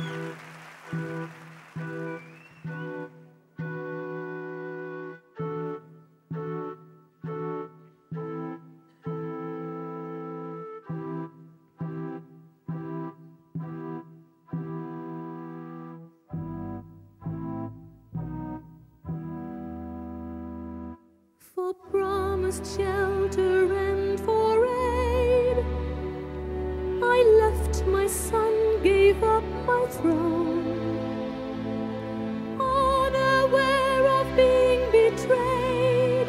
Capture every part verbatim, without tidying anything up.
For promised shelter and for aid, I left my son, gave up my throne, unaware of being betrayed.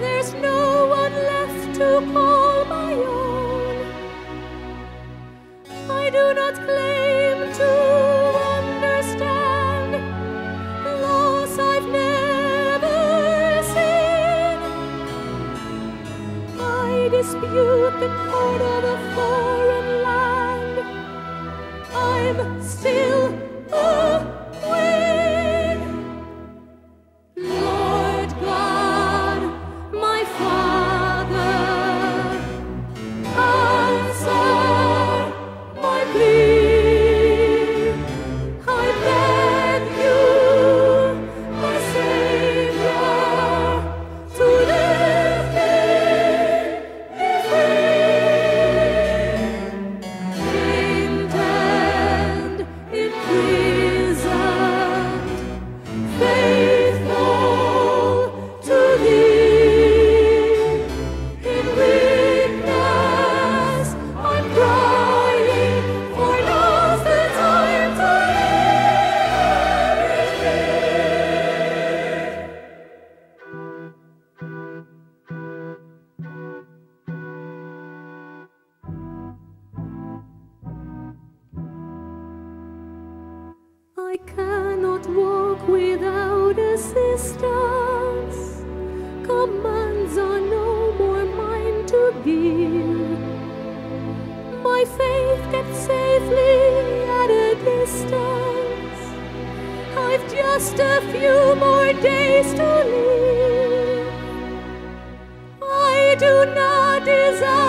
There's no one left to call my own. I do not claim to dispute the code of a foreign land. I'm still a queen. Lord God, my Father, answer my plea. I beg you, my Savior, to lift me. I cannot walk without assistance. Commands are no more mine to give. My faith kept safely at a distance. I've just a few more days to live. I do not desire